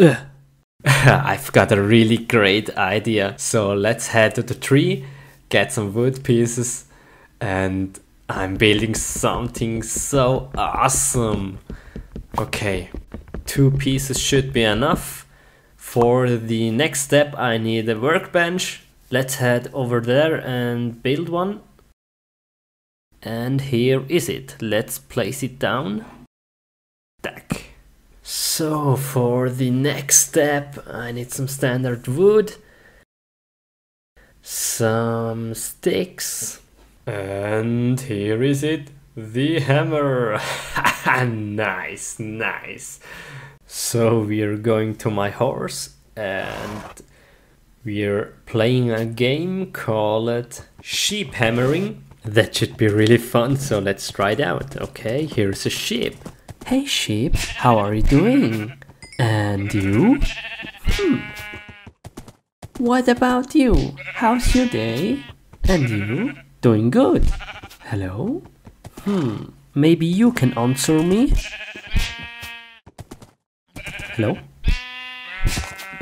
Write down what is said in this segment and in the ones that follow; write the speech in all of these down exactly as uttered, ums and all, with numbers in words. I've got a really great idea. So let's head to the tree, get some wood pieces, and I'm building something so awesome. Okay, two pieces should be enough. For the next step I need a workbench. Let's head over there and build one. And here is it. Let's place it down. Tack. So for the next step I need some standard wood, some sticks, and here is it, the hammer. Nice, nice. So we're going to my horse and we're playing a game called sheep hammering. That should be really fun, so let's try it out. Okay, here's a sheep. Hey sheep, how are you doing? And you? Hmm. What about you? How's your day? And you? Doing good. Hello? Hmm. Maybe you can answer me? Hello?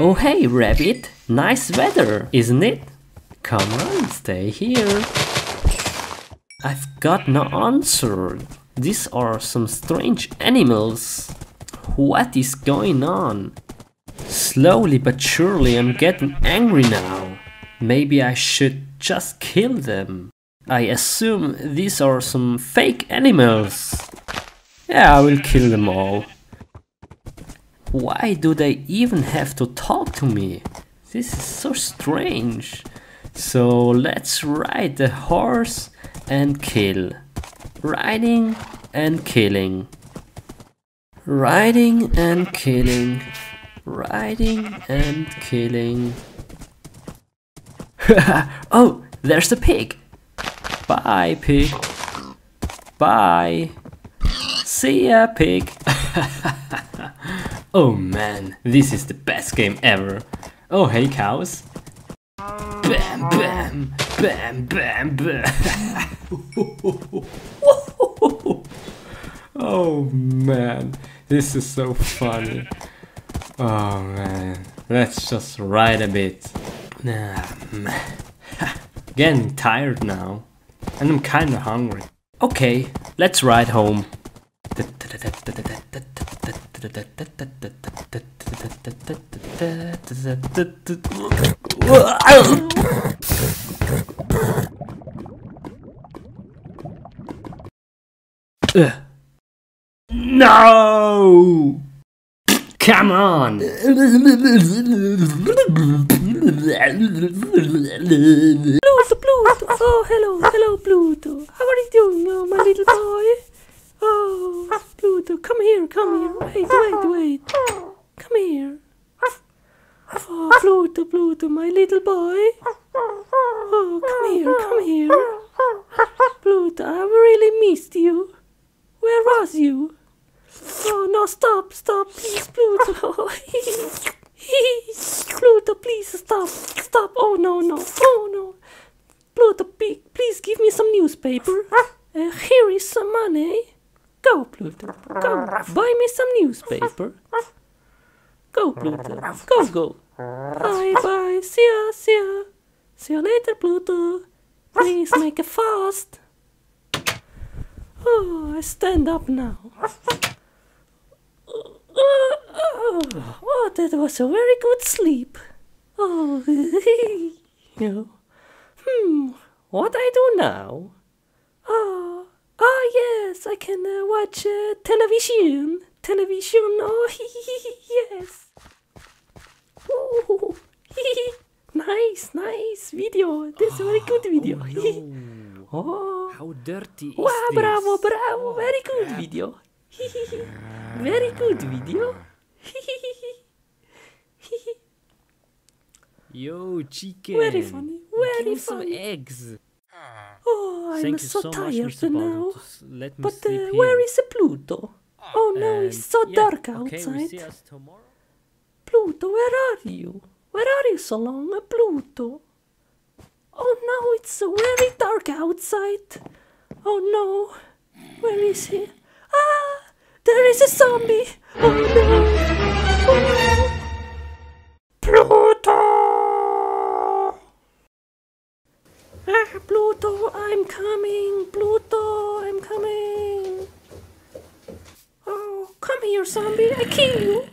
Oh hey rabbit, nice weather, isn't it? Come on, stay here. I've got no answer. These are some strange animals. What is going on? Slowly but surely I'm getting angry now. Maybe I should just kill them. I assume these are some fake animals. Yeah, I will kill them all. Why do they even have to talk to me? This is so strange. So let's ride the horse and kill. Riding and killing. Riding and killing. Riding and killing. Oh, there's the pig. Bye pig. Bye. See ya pig. Oh man, this is the best game ever. Oh hey cows. Bam bam bam bam bam. Oh man, this is so funny. Oh man, let's just ride a bit. Um, getting tired now, and I'm kinda hungry. Okay, let's ride home. Uh. No! Come on! Pluto, Pluto! Oh, hello, hello, Pluto! How are you doing, oh, my little boy? Oh, Pluto, come here, come here! Wait, wait, wait! Come here! Oh, Pluto, Pluto, my little boy! Oh, come here, come here! Pluto, I've really missed you! Where was you? Oh no, stop, stop, please, Pluto. Pluto, please stop, stop, oh no, no, oh no. Pluto, please give me some newspaper. Uh, here is some money. Go, Pluto, go, buy me some newspaper. Go, Pluto, go, go. Bye, bye, see ya, see ya. See you later, Pluto. Please make it fast. Oh, I stand up now. Oh, oh, oh, that was a very good sleep. Oh, no. Hmm, what I do now? Oh, oh yes, I can uh, watch uh, television. Television, oh, yes. Oh, nice, nice video. This is a very good video. Oh, no. Oh, how dirty is wow, this? Bravo, bravo, very good video. Very good video. Yo, chicken. Very funny, very give funny. Some eggs. Oh, I'm Thank so, so tired now. Let me but uh, where is Pluto? Oh no, and it's so yeah, dark outside. Okay, Pluto, where are you? Where are you so long, Pluto? Oh no, it's very dark outside. Oh no, where is he? Ah, there is a zombie. Oh no. Oh, gonna kill you.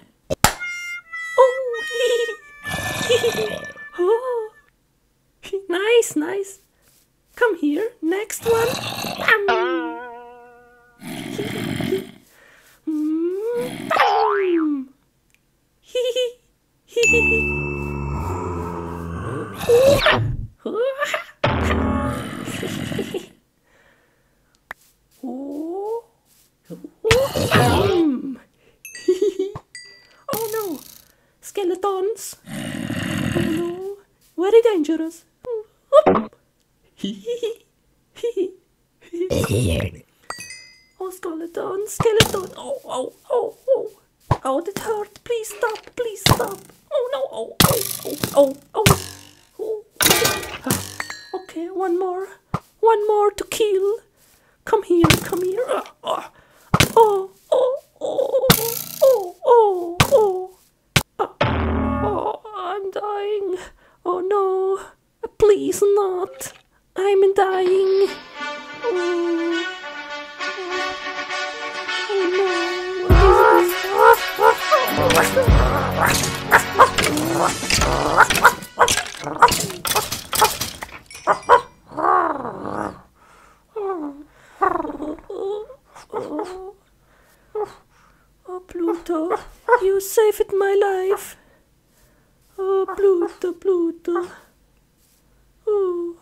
Oh, oh. Nice, nice. Come here, next one. Oh, oh no, skeletons! Oh no, very dangerous. Oh, skeleton, skeleton! Oh, oh, oh, oh! Oh, that hurt! Please stop! Please stop! Oh no! Oh, oh, oh, oh, oh! Oh. Okay, one more, one more to kill. Come here, come here. Oh, oh, oh, oh, oh, oh, oh, oh, I'm dying. Oh no, please not. I'm dying. Oh, oh no, what is this? Oh. Oh, Pluto, you saved my life. Oh, Pluto, Pluto. Oh,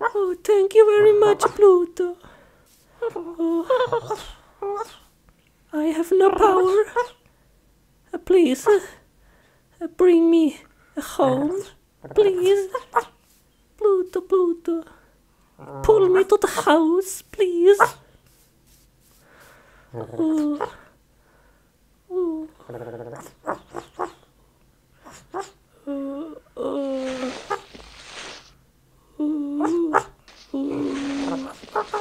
oh, thank you very much, Pluto. Oh. I have no power. Uh, please, uh, bring me home. Please, Pluto, Pluto. Pull me to the house, please. Oh. Oh. Oh. Oh. Oh. Oh. Oh.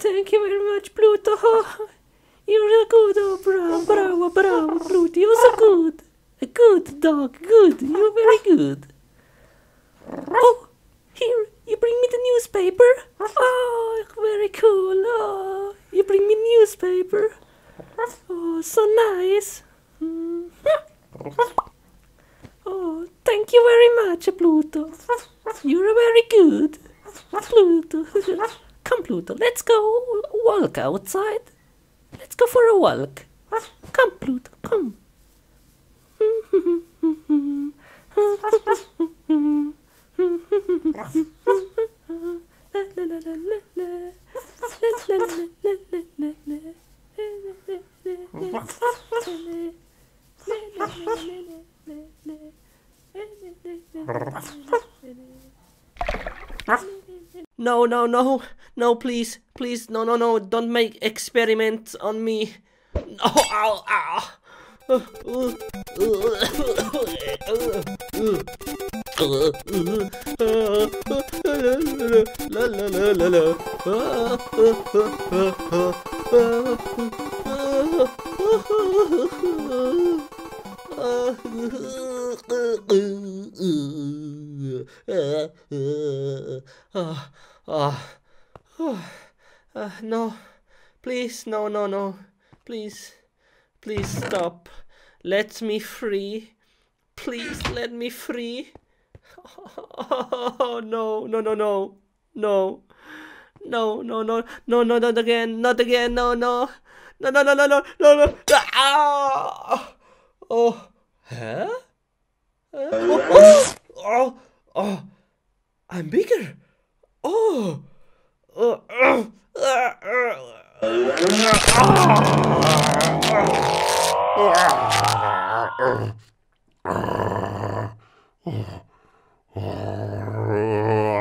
Thank you very much, Pluto. Oh, you're a good, oh, bravo, bravo, bravo, Pluto. You're so good. A good dog, good. You're very good. Oh, here, you bring me the newspaper. Oh, very cool. Oh, you bring me newspaper. Oh, so nice. Oh, thank you very much, Pluto. You're very good, Pluto. Come, Pluto, let's go walk outside. Let's go for a walk. Come, Pluto, come. No, no, no, no, please, please, no, no, no, don't make experiments on me. Oh, ow, ow. Ah, ah, oh, uh, no, please, no, no, no, please, please stop, let me free, please let me free, oh, no, no, no, no, no, no, no, no, no, no, not again, not again, no, no, no, no, no, no, no, no, no, ah, oh, huh, oh, oh, oh, I'm bigger. Oh, uh, uh, uh,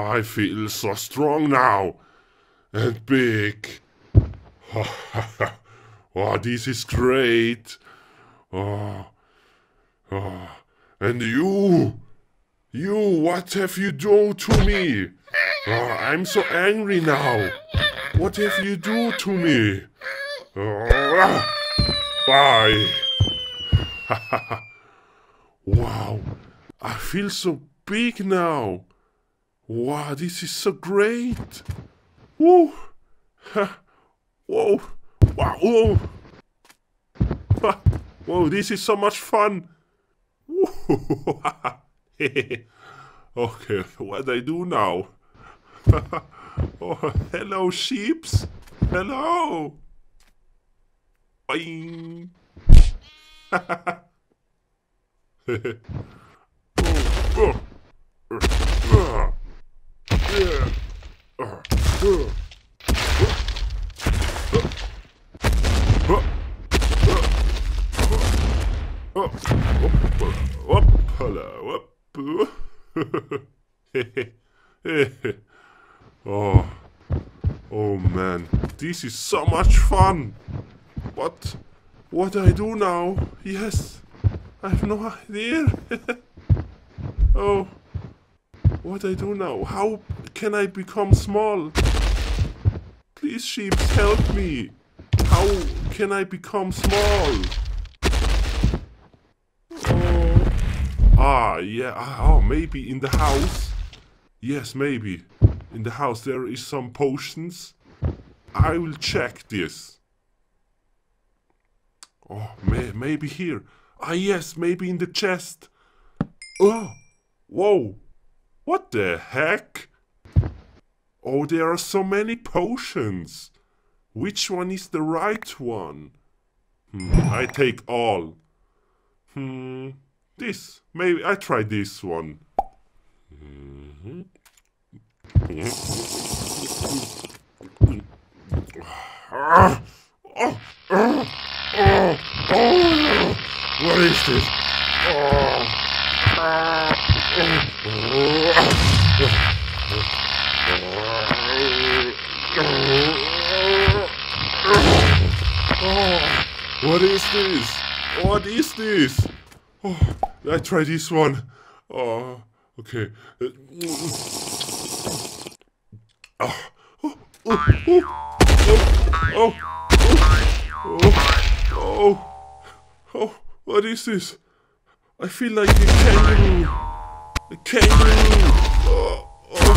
I feel so strong now and big. Oh, this is great. Oh, Oh, and you, you, what have you done to me? Oh, I'm so angry now. What have you done to me? Oh, bye. Wow, I feel so big now. Wow, this is so great. Woo. Whoa. Wow. Whoa. Whoa, this is so much fun. Okay, what do I do now? Oh, hello, sheeps. Hello. Boing. Oh, oh man, this is so much fun. What, what do I do now? Yes, I have no idea. Oh, what do I do now? How can I become small? Please, sheep, help me. How can I become small? Oh, ah, yeah. Oh, maybe in the house. Yes, maybe. In the house there is some potions. I will check this. Oh, may maybe here. Ah, yes, maybe in the chest. Oh, whoa. What the heck? Oh, there are so many potions. Which one is the right one? Hmm, I take all. Hmm, this. Maybe I try this one. Mm-hmm. What is this? What is this? What is this? Oh, I try this one. Oh, okay. Oh, oh, oh, oh, oh, oh, oh, oh, what is this? I feel like a kangaroo, a kangaroo. Oh, oh,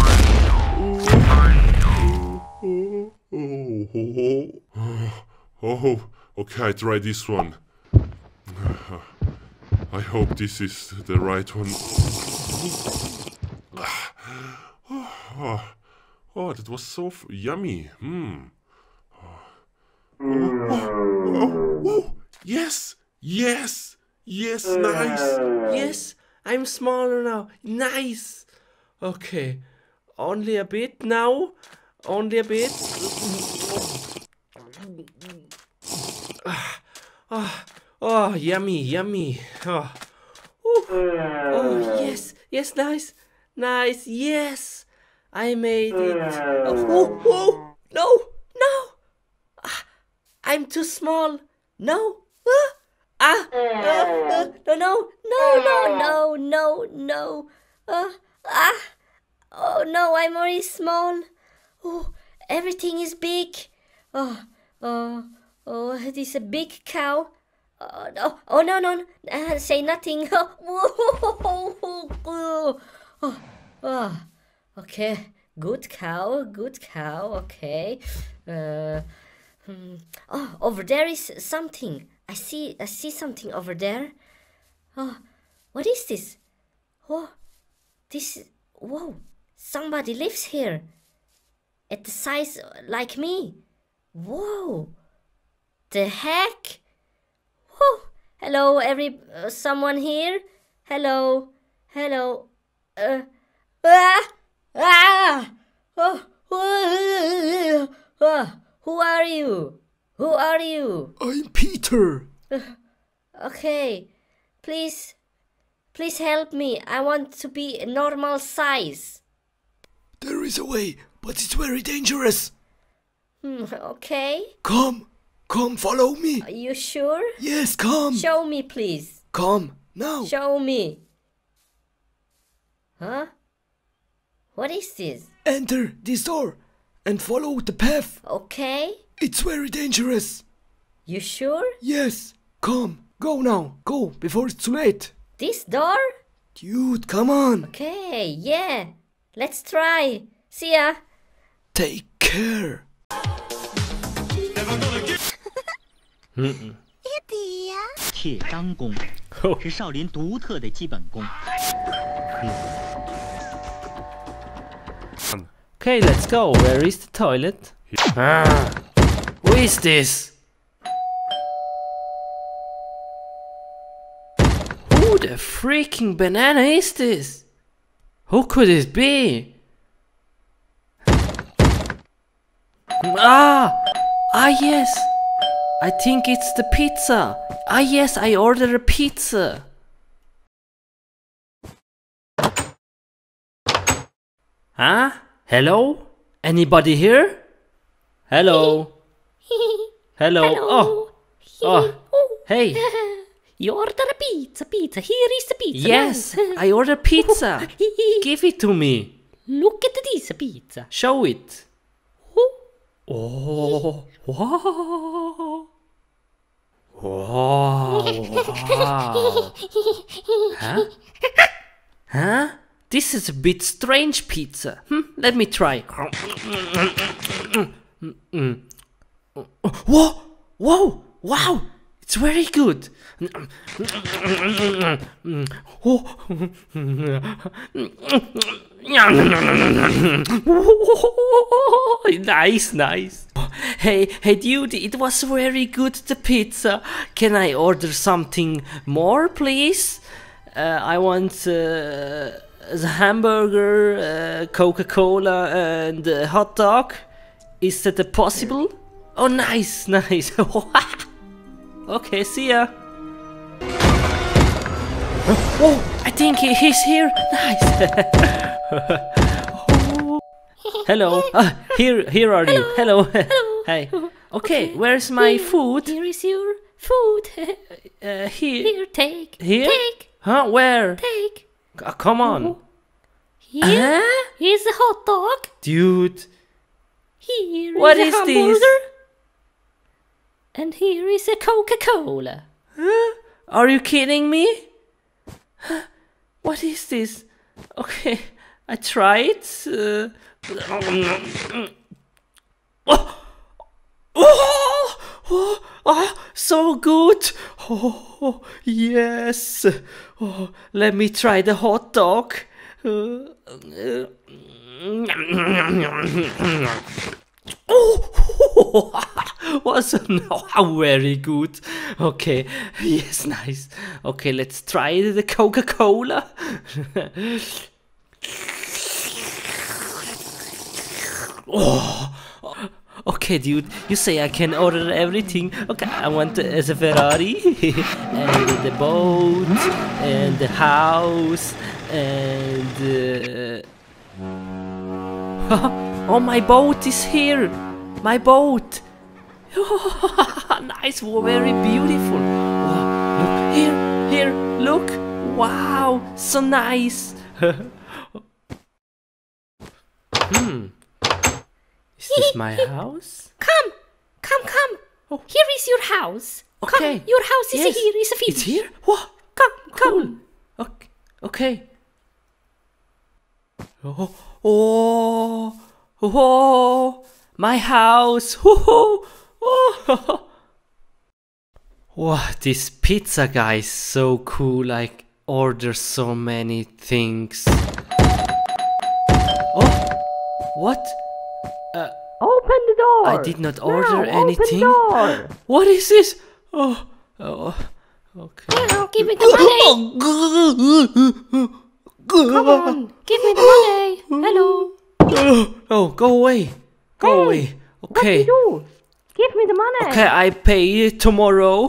oh, oh, oh, okay, I try this one. I hope this is the right one. Oh. Oh, that was so f yummy. Hmm. Oh. Oh, oh, oh, oh. Yes, yes, yes, nice. Yes, I'm smaller now. Nice. Okay, only a bit now. Only a bit. Oh, oh, yummy, yummy. Oh, oh, oh yes, yes, nice, nice, yes. I made it. Oh, whoa, whoa. No, no. Ah, I'm too small. No. Ah, ah, ah, no, no, no, no, no, no, no. Ah, ah. Oh, no, I'm very small. Oh, everything is big. Oh, oh, oh, it is a big cow. Oh, no, oh, no, no. Uh, say nothing. Oh, oh. Okay, good cow, good cow, okay. Uh, hmm. Oh, over there is something. I see, I see something over there. Oh, what is this? Oh, this, whoa, somebody lives here. At the size like me. Whoa, the heck? Oh, hello, every, uh, someone here? Hello, hello, uh, ah! Ah! Oh, oh, oh. Who are you? Who are you? I'm Peter. Okay, please, please help me. I want to be a normal size. There is a way, but it's very dangerous. Hmm, okay. Come, come, follow me. Are you sure? Yes, come. Show me, please. Come, No! Show me! Huh? What is this? Enter this door and follow the path. Okay. It's very dangerous. You sure? Yes. Come. Go now. Go before it's too late. This door? Dude, come on. Okay, yeah. Let's try. See ya. Take care. Mm-mm. Okay, let's go. Where is the toilet? Ah, who is this? Who the freaking banana is this? Who could it be? Ah! Ah yes! I think it's the pizza! Ah yes, I ordered a pizza! Huh? Hello? Anybody here? Hello? Hello? Hello. Oh! Oh! Hey! You order a pizza, pizza, here is the pizza. Yes, now. I order pizza. Give it to me. Look at this pizza. Show it. Oh, wow. Wow, wow. Huh? Huh? This is a bit strange pizza. Hmm? Let me try. Whoa, whoa, wow. It's very good. Nice, nice. Hey, hey dude, it was very good, the pizza. Can I order something more, please? Uh, I want uh, the hamburger, uh, Coca-Cola and uh, hot dog. Is that uh, possible? Oh, nice, nice. Okay, see ya. Oh, I think he's here. Nice. Oh. Hello. Ah, here, here are Hello. You. Hello. Hello. Hi. Okay, okay, where's my here. Food? Here is your food. Uh, here. Here, take. Here. Take. Huh? Where? Take. Uh, come on. Here. Huh? Here's a hot dog. Dude. Here what is, is a hamburger. This? And here is a Coca-Cola. Huh? Are you kidding me? Huh? What is this? Okay, I tried. Uh... Oh! Oh! Oh! Oh! So good! Oh, yes! Oh, let me try the hot dog. Uh, uh... Oh! Was no, very good. Okay, yes, nice. Okay, let's try the Coca-Cola. Oh. Okay, dude, you say I can order everything. Okay, I want the, the Ferrari and the boat and the house and uh... oh, my boat is here. My boat. Nice, very beautiful. Wow, look, here, here, look. Wow, so nice. Hmm. Is this my house? Come, come, come. Oh. Here is your house. Okay. Come, your house is yes. Here, is a fish. It's here? What? Come, come. Cool. Okay. Okay. Oh, oh, oh, my house. Oh. Oh. Wow, this pizza guy is so cool, like orders so many things. Oh, what? Uh, open the door! I did not order no, anything. Open the door. What is this? Oh, oh, okay. Hello, give me the money! Come on, give me the money! Hello! Oh, go away! Go hey, away! Okay. What do you do? Give me the money. Okay, I pay tomorrow.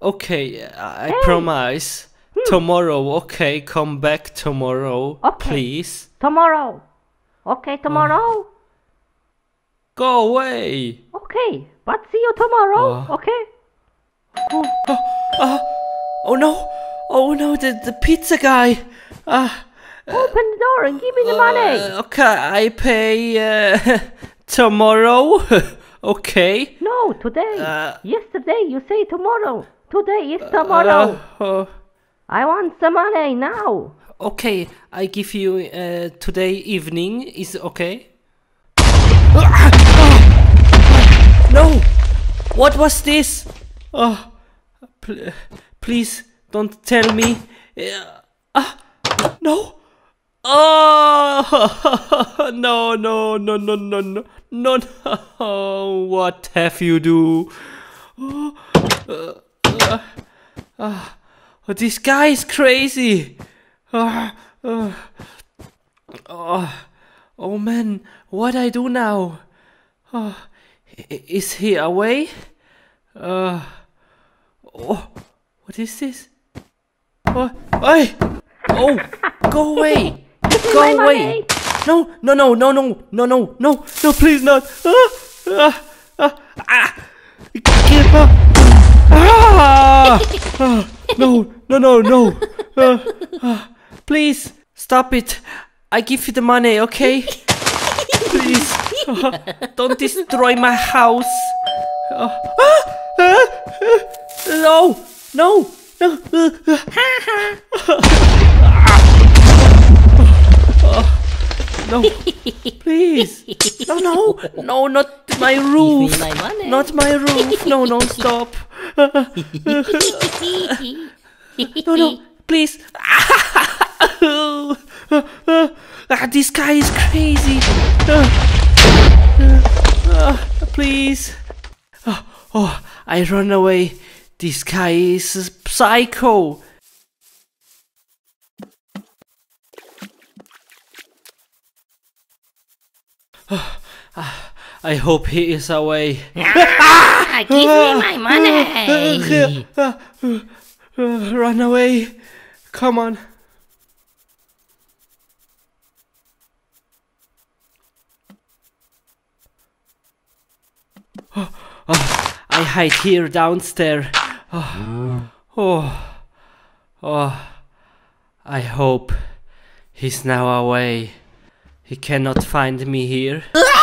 Okay, I hey. promise. Hmm. Tomorrow, okay, come back tomorrow, okay. Please. Tomorrow. Okay, tomorrow. Oh. Go away. Okay, but see you tomorrow, oh. Okay? Oh. Oh, oh, oh no, Oh no, the, the pizza guy. Uh, Open the door and give me the uh, money. Okay, I pay uh, tomorrow. Okay. No, today. Uh, Yesterday, you say tomorrow. Today is tomorrow. Uh, uh, I want the money now. Okay, I give you uh, today evening. Is okay? No! What was this? Oh, pl please don't tell me. Uh, ah, no! Oh, no, no, no, no, no, no, no, no. What have you do? Oh, uh, uh, uh, oh, this guy is crazy. Uh, uh, oh, oh man, what I do now? Oh, is he away? Uh, oh, what is this? Oh, hey! Oh, go away! Go away! No, no, no, no, no, no, no, no, no, please not! Ah, ah, ah, ah. Give up! Ah, ah, no, no, no, no! Ah, ah, please stop it! I give you the money, okay? Please, ah, don't destroy my house! Ah, ah, ah, no, no, no! Ha ha! Oh, no, please, no, no, no, not my roof, my not my roof, no, no, stop, no, no, please, this guy is crazy, please, oh, oh, I run away, this guy is a psycho. Oh, uh, I hope he is away. Ah, give me my money! Uh, uh, uh, uh, run away! Come on! Oh, oh, I hide here downstairs. Oh, oh, oh! I hope he's now away. He cannot find me here.